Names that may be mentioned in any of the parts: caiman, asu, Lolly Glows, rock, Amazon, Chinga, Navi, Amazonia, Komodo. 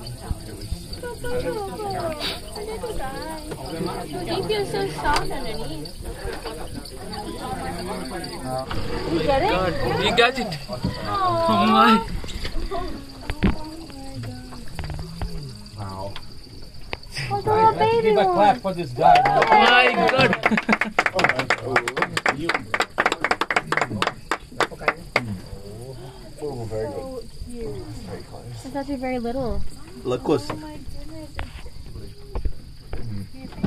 A little guy. He feels so soft underneath. You get it? You got it. Oh my. Wow. Oh, baby. Give a clap for this guy. Oh my God. Oh, very good. Very close. It's actually very little. Look close.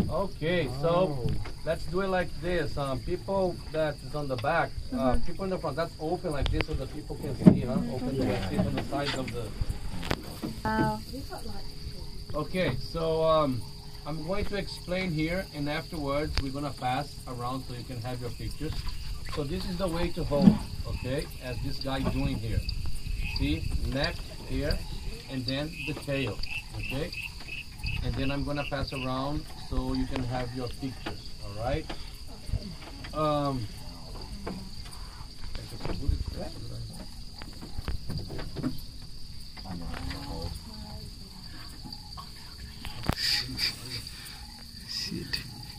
Okay, so let's do it like this. People that is on the back, people in the front, that's open like this so the people can see, huh? Open the way, see on the sides of the... Okay, so I'm going to explain here and afterwards we're going to pass around so you can have your pictures. So this is the way to hold, okay, as this guy doing here. See, neck here and then the tail, okay? And then I'm going to pass around so you can have your pictures, all right?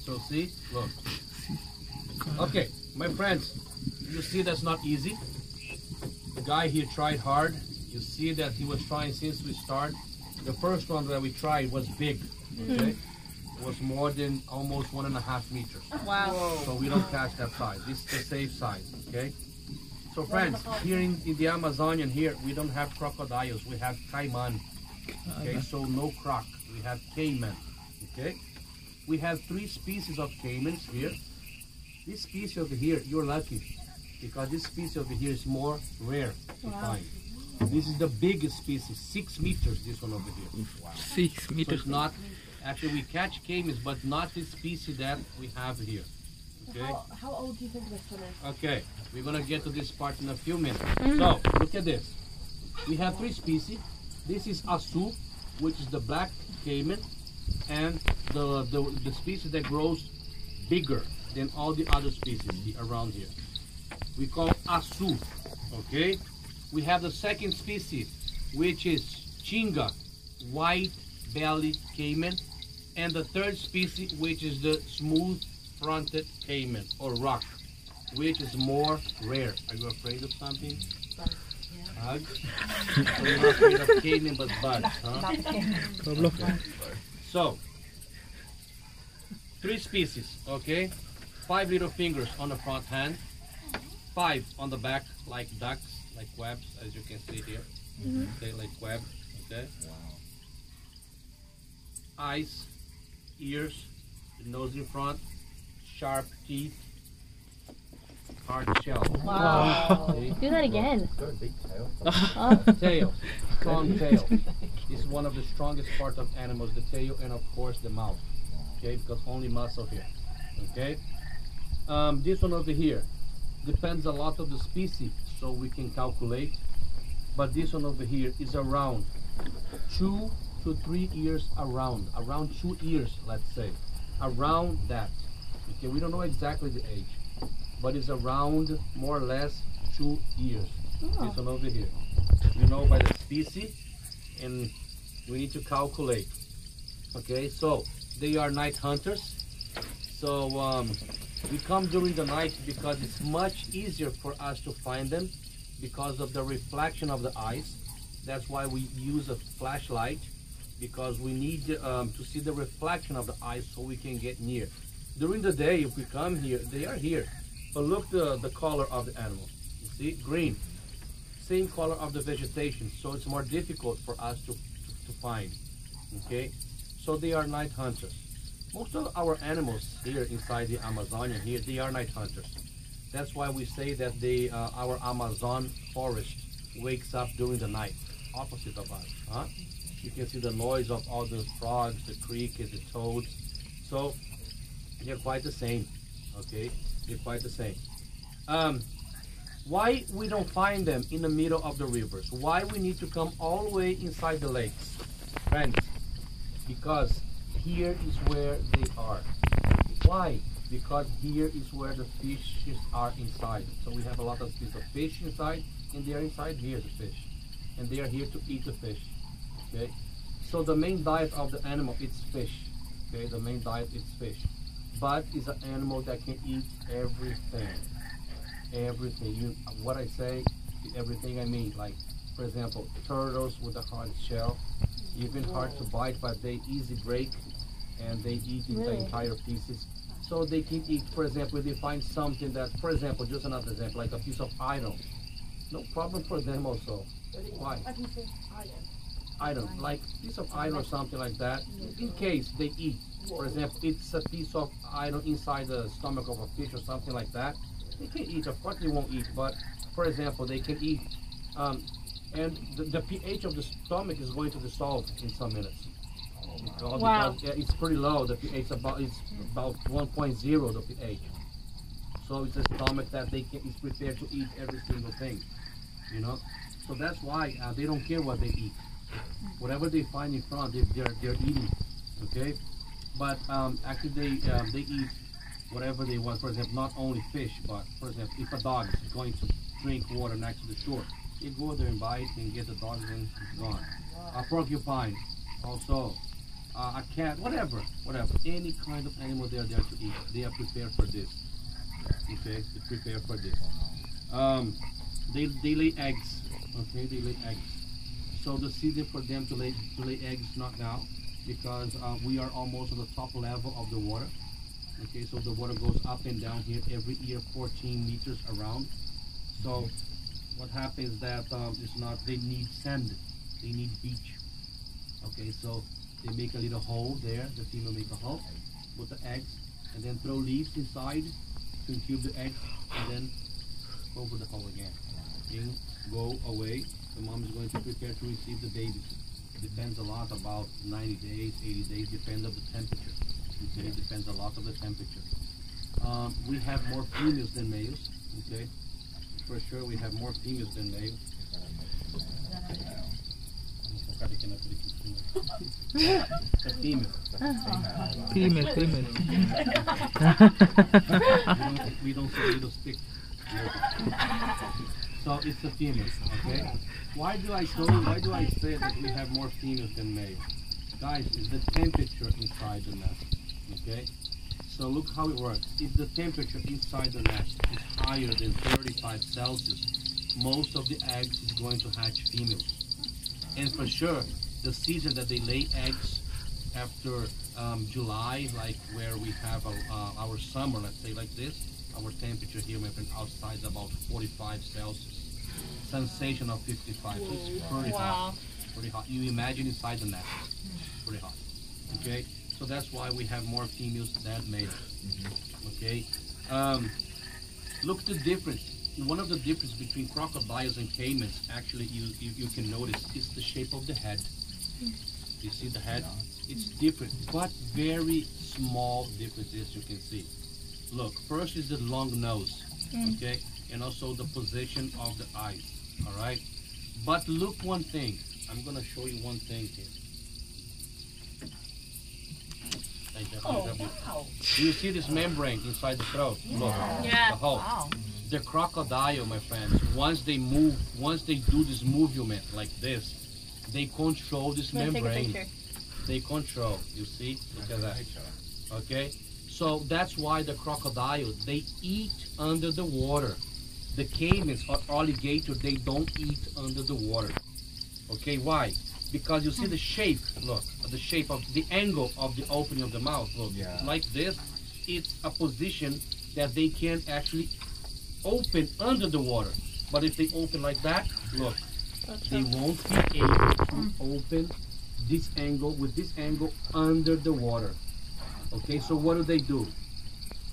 So see, look. Okay, my friends, you see that's not easy. The guy here tried hard. You see that he was trying since we started. The first one that we tried was big, okay? It was more than almost 1.5 meters. Wow. So we don't catch that size. This is the safe size, okay? So friends, here in the Amazonian here, we don't have crocodiles, we have caiman, okay? So no croc, we have caiman, okay? We have 3 species of caimans here. This species over here, you're lucky, because this species over here is more rare to find. This is the biggest species, 6 meters, this one over here. Wow. 6 meters. So it's not, actually we catch caimans, but not this species that we have here. Okay. How old do you think this one is? Okay, we're going to get to this part in a few minutes. So, look at this. We have 3 species. This is asu, which is the black caiman, and the species that grows bigger than all the other species around here. We call asu, okay? We have the second species, which is Chinga, white-bellied caiman, and the third species, which is the smooth-fronted caiman, or rock, which is more rare. Are you afraid of something? Bugs. Yeah. Bugs? So you're not afraid of caiman, but bugs, huh? Okay. So, 3 species, okay? 5 little fingers on the front hand, 5 on the back, like ducks, like webs, as you can see here. They like web, okay? Wow. Eyes, ears, nose in front, sharp teeth, hard shell. Wow. See? Do that again. Big tail. Tail, strong tail. This is one of the strongest parts of animals, the tail and of course the mouth, okay? Because only muscle here, okay? This one over here depends a lot on the species, so we can calculate, but this one over here is around 2 to 3 years around 2 years, let's say, around that, okay? We don't know exactly the age, but it's around more or less 2 years. This one over here, you know, by the species, and we need to calculate, okay? So they are night hunters, so we come during the night because it's much easier for us to find them because of the reflection of the eyes. That's why we use a flashlight, because we need to see the reflection of the eyes so we can get near. During the day, if we come here, they are here. But look the color of the animal. You see? Green. Same color of the vegetation, so it's more difficult for us to find. Okay? So they are night hunters. Most of our animals here inside the Amazonia here, they are night hunters. That's why we say that our Amazon forest wakes up during the night, opposite of us, huh? You can see the noise of all the frogs, the crickets, the toads. So they're quite the same, okay? They're quite the same. Why we don't find them in the middle of the rivers? Why we need to come all the way inside the lakes? Friends, because here is where they are. Why? Because here is where the fishes are inside. So we have a lot of species of fish inside, and they are inside here, the fish. And they are here to eat the fish, okay? So the main diet of the animal is fish. Okay, the main diet is fish, but it's an animal that can eat everything. Everything. You, what I say, everything I mean. Like, for example, turtles with a hard shell, even hard to bite, but they easy break, and they eat in the entire pieces. So they can eat, for example, if they find something that, for example, just another example, like a piece of iron. No problem for them also. Why? Iron, like piece of iron or something like that, in case they eat. For example, it's a piece of iron inside the stomach of a fish or something like that. They can eat, of course they won't eat, but for example, they can eat. And the pH of the stomach is going to dissolve in some minutes. Wow. It's pretty low, the pH, it's about 1.0, the pH. So it's a stomach that they can, is prepared to eat every single thing, you know? So that's why they don't care what they eat. Whatever they find in front, they're eating, okay? But actually they eat whatever they want, for example, not only fish, but for example, if a dog is going to drink water next to the shore, you go there and buy it and get the dog and it's gone. Wow. A porcupine, also a cat, whatever. Any kind of animal they are there to eat. They are prepared for this, okay? They're prepared for this. They lay eggs, okay? They lay eggs. So the season for them to lay eggs not now, because we are almost on the top level of the water. Okay, so the water goes up and down here every year, 14 meters around. So what happens that it's not, they need sand, they need beach. Okay, so they make a little hole there, the female make a hole with the eggs, and then throw leaves inside to incubate the eggs, and then over the hole again. In, go away. The mom is going to prepare to receive the baby. Depends a lot about 90 days, 80 days, depends on the temperature. Okay, depends a lot on the temperature. We have more females than males, okay? For sure we have more females than males. The female. Female. We don't see little stick. So it's the females, okay? Why do I say that we have more females than males? Guys, it's the temperature inside the nest, okay? So look how it works. If the temperature inside the nest is higher than 35 Celsius, most of the eggs is going to hatch females. And for sure, the season that they lay eggs after July, like where we have our summer, let's say like this, our temperature here, my friend, outside is about 45 Celsius. Sensation of 55, so it's pretty hot. Pretty hot. You imagine inside the nest, pretty hot. Okay, so that's why we have more females than males. Okay, look at the difference. One of the differences between crocodiles and caimans, actually, you can notice is the shape of the head. You see the head? It's different, but very small differences you can see. Look, first is the long nose, okay, and also the position of the eyes, all right? But look one thing, I'm going to show you one thing here. Wow. Do you see this membrane inside the throat? Look, the hole. Wow. The crocodile, my friends, once they do this movement like this, they control this membrane. They control, you see? Look at that, okay? So that's why the crocodiles, they eat under the water. The caimans or alligator, they don't eat under the water. Okay, why? Because you see the shape, look, the shape of the angle of the opening of the mouth, look, like this, it's a position that they can actually open under the water. But if they open like that, look, they won't be able to open this angle with this angle under the water. Okay, so what do?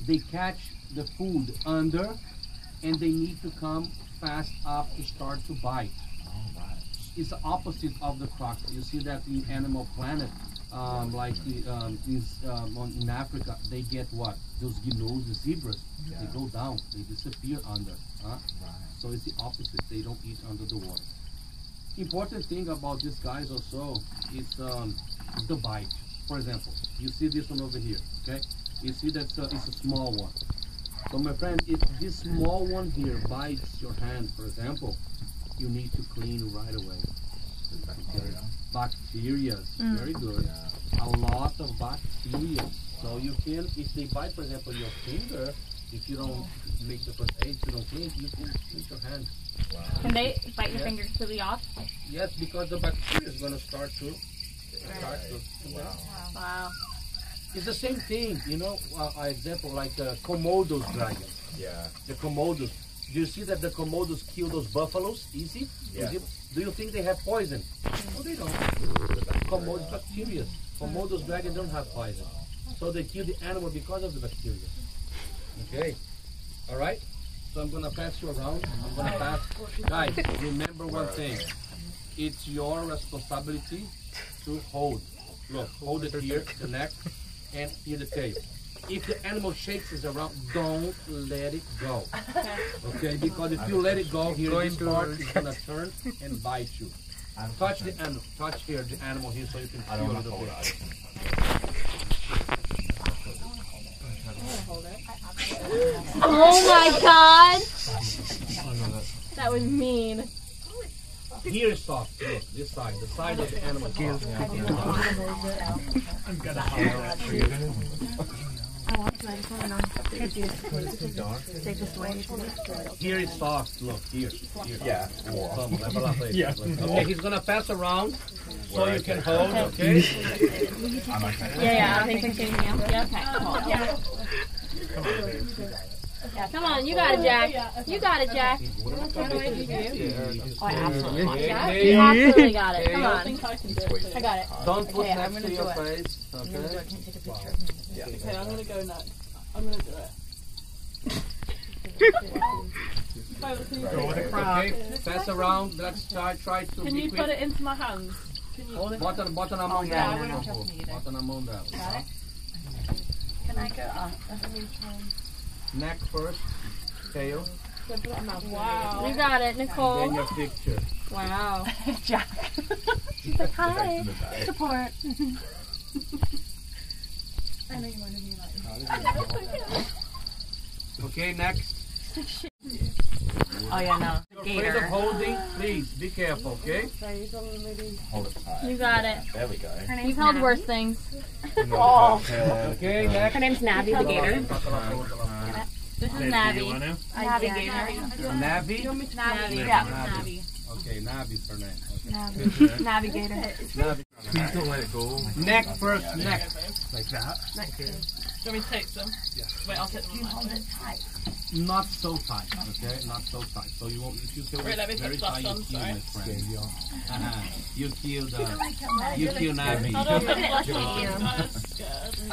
They catch the food under, and they need to come fast up to start to bite. It's the opposite of the croc. You see that in Animal Planet, like in Africa, they get what? Those gnus, the zebras, they go down, they disappear under. So it's the opposite, they don't eat under the water. Important thing about these guys also is the bite. For example, you see this one over here, okay? You see that it's a small one. So my friend, if this small one here bites your hand, for example, you need to clean right away. Okay. bacteria. Very good. Yeah. A lot of bacteria. Wow. So you can, if they bite, for example, your finger, if you don't make the first aid, if you don't clean it, you can clean your hand. Wow. Can they bite your fingers really off? Yes, because the bacteria is going to start to. Wow. It's the same thing, you know, an example like the Komodo's dragon. Yeah. The Komodos. Do you see that the Komodos kill those buffaloes easy? Yeah. Do you think they have poison? No, they don't. Komodos bacteria. Komodo's dragon don't have poison. So they kill the animal because of the bacteria. Okay. All right? So I'm going to pass you around. I'm going to pass. Guys, remember one thing. It's your responsibility to hold. Look, hold it here, the neck, and here the tail. If the animal shakes it around, don't let it go. Okay, because if you let it go, here this part is gonna turn and bite you. Touch the animal. Touch here the animal here so you can feel a little bit. Oh my God! That was mean. Here is soft. Look, this side, the side of the animal. I'm gonna that for you. I want to. I just want to know. Take this away. Here is soft. Look, here. Yeah. Yeah. Okay, he's gonna pass around, so you can hold. Okay. Yeah. I think I'm getting you. Yeah. Okay. Yeah. Come on, baby. Yeah, come on, you got it, Jack. You got it, Jack. What did you do? Oh, I absolutely got it. You absolutely got it. Come on. I got it. Don't put that to your face. Okay. Okay, I'm going to go nuts. I'm going to do it. Okay, pass around. Let's try to... Can you put it into my hands? Bottom among them. Bottom among them. Can I go up? Neck first, tail. Wow. You got it, Nicole. And then your picture. Wow. Jack. She's like, hi. Support. I know you want to be like Okay, next. Oh, yeah, no. Gator. Afraid of holding, please be careful, okay? Hold it tight. You got it. There we go. You've held worse things. Oh. Okay, next. Her name's Navi the Gator. This is Navi. Navi. Yeah. Navi. Okay, Navi's her name. Navi. Navigator. Navi. Please don't let it go. Neck first, neck. Like that. Neck. Do you want me to take them? Yeah. Wait, I'll take them. You hold it tight. Not so tight, okay? Not so tight. So you won't. If you feel it very tight, you kill my friend. You kill the. You kill Navi. I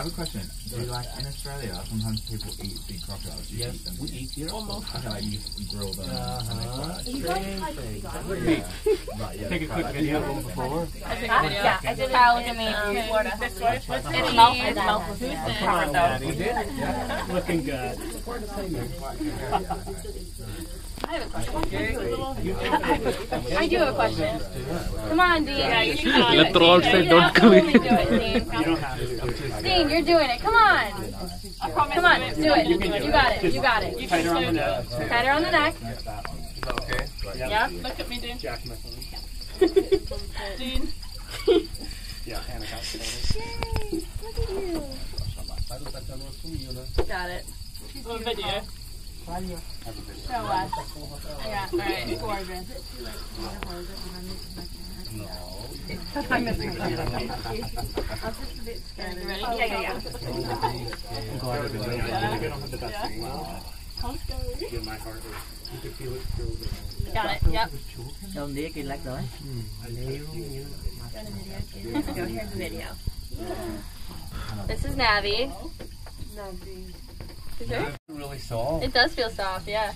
have a question. So, like in Australia, sometimes people eat big crocodiles. Yes, we eat here. Almost. Like you grill them. Take a quick video before. Yeah, I did. Kyle, look at me. This way. It's melted. It's covered though. We did. Looking good. I have a question. I do have a question. Come on, Dean. Let the roll say don't come in. You don't have to. Dean, you're doing it. Come on. Come on, do it. You got it. You got it. Tighter on the neck. Tighter on the neck. Okay. Yeah. Look at me, Dean. Dean. Yeah, Hannah got it. Yay. Look at you. Got it. A video. Show us. Yeah, alright. Gorgeous. No. I'm missing it. I'm just a bit scared. Ready? Yeah. Wow. How scary. Yeah, my heart is. You can feel it through the. Got it. Yep. Don't dig it like that. Go here's the video. This is Navi. Navi. Is it? Really soft. It does feel soft, yeah.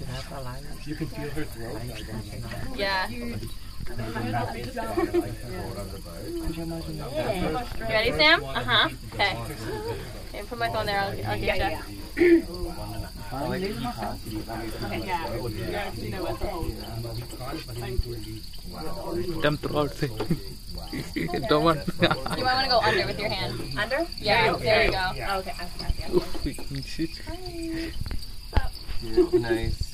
You can feel her throat. Yeah. You ready, Sam? Okay. Okay, put my phone there. I'll get you. Don't want. You might want to go under with your hand. Under? Yeah. There you go. Oh, okay. Nice.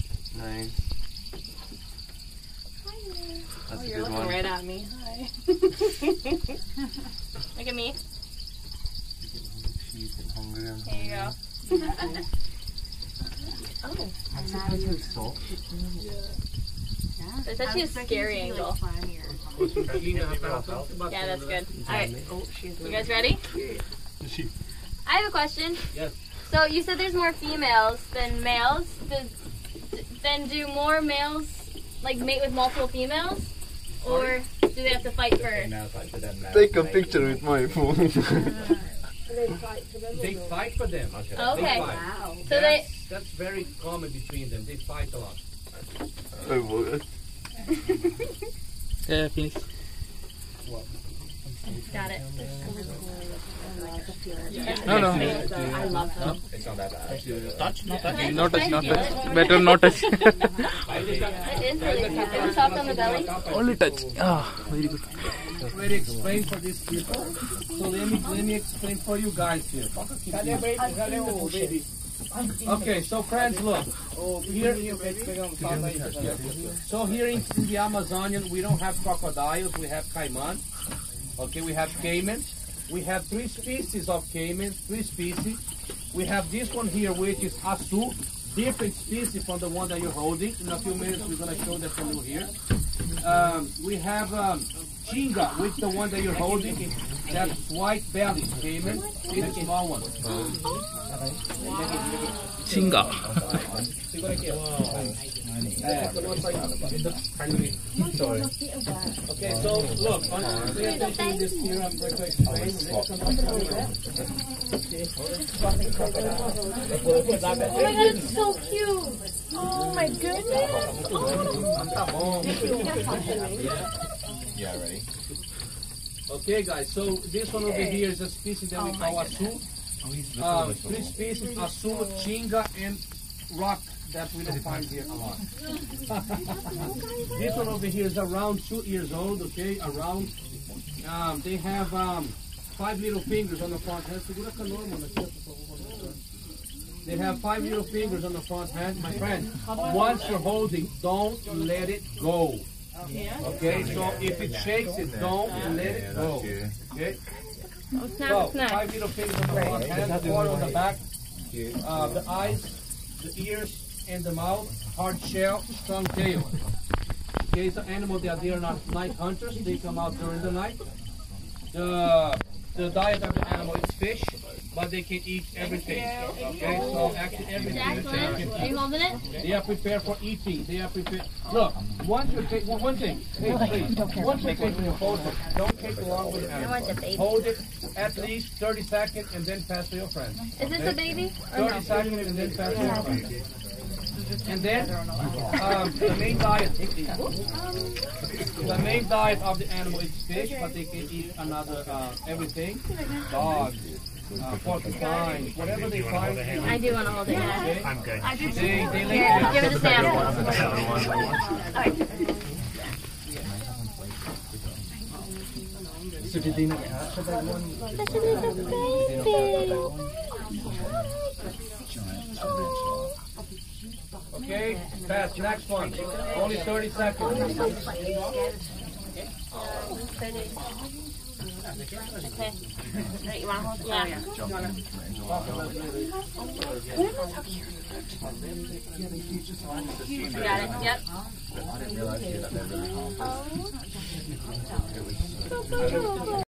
That's a good one. You're looking right at me. Hi. Look at me. She's hungry. There you go. Oh. That's supposed to be salt. Yeah. That's actually a scary angle. Yeah, that's good. Alright. You guys ready? I have a question. Yes. So you said there's more females than males. Then do more males like mate with multiple females? Or do they have to fight first? Take a picture with my phone. They fight for them. Okay. Wow. So that's very common between them. They fight a lot. Oh, what? Yeah, please. Got it. No. I love them. It's not that bad. Not touch. Better not touch. It is really good. Soft on the belly. Only touch. Ah, very good. Very explain for these people. So let me explain for you guys here. Okay, so friends, look. Here in the Amazonian, we don't have crocodiles. We have caimans. Okay, we have caimans. We have three species of caimans. We have this one here, which is asu, different species from the one that you're holding. In a few minutes, we're gonna show that for you here. We have Chinga, which the one that you're holding. That white belly caiman, it's a small one. Chinga. Okay, so look, oh my god, it's so cute! Oh my goodness! Yeah, ready? Okay, guys, so this one over here is a species that we call asu. Three species, asu, chinga, and rock that we don't find here a lot. This one over here is around 2 years old, okay, around. They have 5 little fingers on the front hand. They have 5 little fingers on the front hand. My friend, once you're holding, don't let it go. Okay, so if it shakes it, don't let it go. Okay? So, 5 little fingers on the front hand, 4 on the back, the eyes, the ears, and the mouth, hard shell, strong tail. Okay, it's an animal that they are not night hunters, they come out during the night. The diet of the animal is fish, but they can eat everything. Okay, so actually everything. Jacqueline, are you holding it? They are prepared for eating. They are prepared. Look, once you take one thing, please. Once you take your photo, don't take long with the animal. Hold it at least 30 seconds and then pass to your friend. Is this a baby? 30 seconds and then pass to your friend. And then the main diet of the animal is fish, but they can eat another everything, dogs, porcupines, whatever they find. I do want to hold it. Okay. I'm good. They like it. Give it a sample. All right. Okay, pass, next one. Only 30 seconds. Okay. Right, you want to hold it? Yeah. You got it, yep. I didn't realize that.